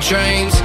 trains.